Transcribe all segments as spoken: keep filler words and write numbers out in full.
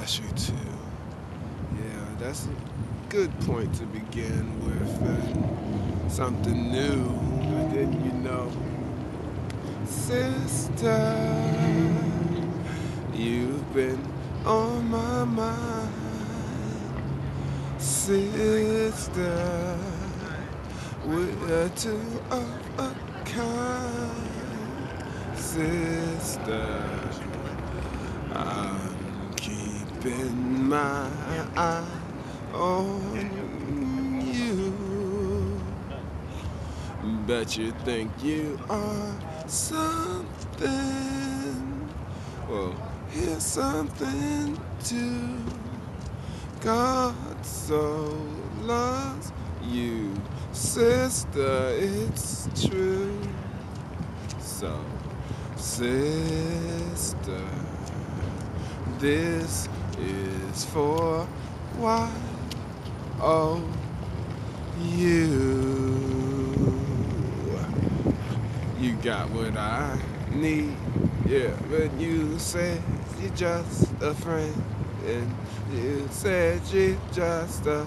bless you too. Yeah, that's a good point to begin with. Uh, something new, but didn't you know? Sister, you've been on my mind. Sister, we're two of a kind. Sister, I'm keeping my eye on you. Bet you think you are something. Well, here's something too. God so loves you, sister, it's true. So, sister, this is for Y O U. You got what I need, yeah, but you said you're just a friend, and you said you're just a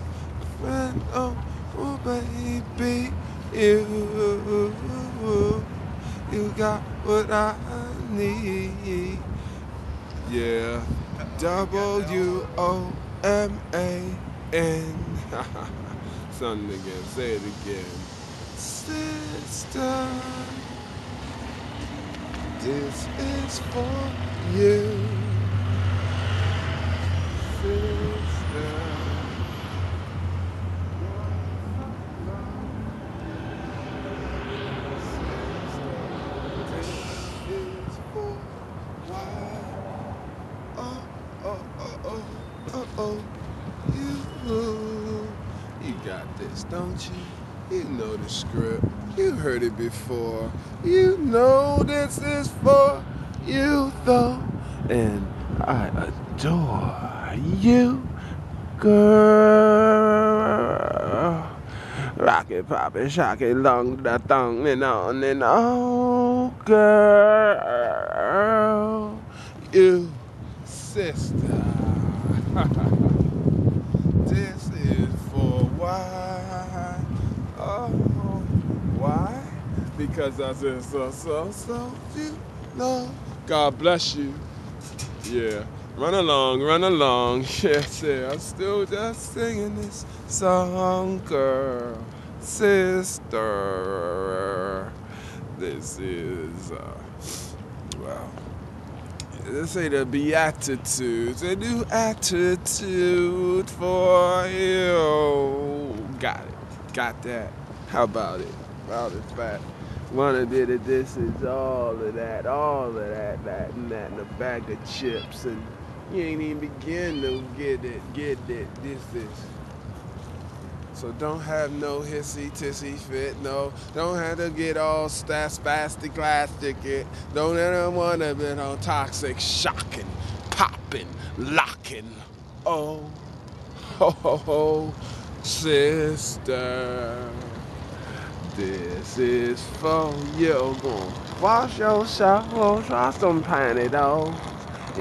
friend, oh, oh baby, you, you got what I need, yeah. W O M A N. Something again, say it again. Sister, this is for you. Sister. Don't you? You know the script. You heard it before. You know this is for you, though. And I adore you, girl. Rock it, pop it, shock it, long da thong, and on and on, girl. You, sister. This is for why. Because I said so, so, so, you know. God bless you. Yeah. Run along, run along. Yes, yeah. I'm still just singing this song, girl. Sister. This is, uh, well, let's say the Beatitudes, a new attitude for you. Got it. Got that. How about it? About it, fat. One a bit of this is all of that, all of that, that and that, and a bag of chips, and you ain't even begin to get it, get it, this, this. So don't have no hissy, tissy fit, no. Don't have to get all spastic, plastic it. Don't ever want to be on toxic, shocking, popping, locking. Oh, ho, ho, ho, sister. This is for you. Wash yourself, try some panty though.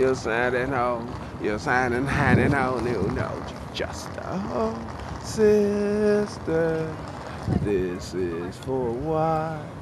You're signing home, you're signing handing on. You know you're just a whole sister. This is for why.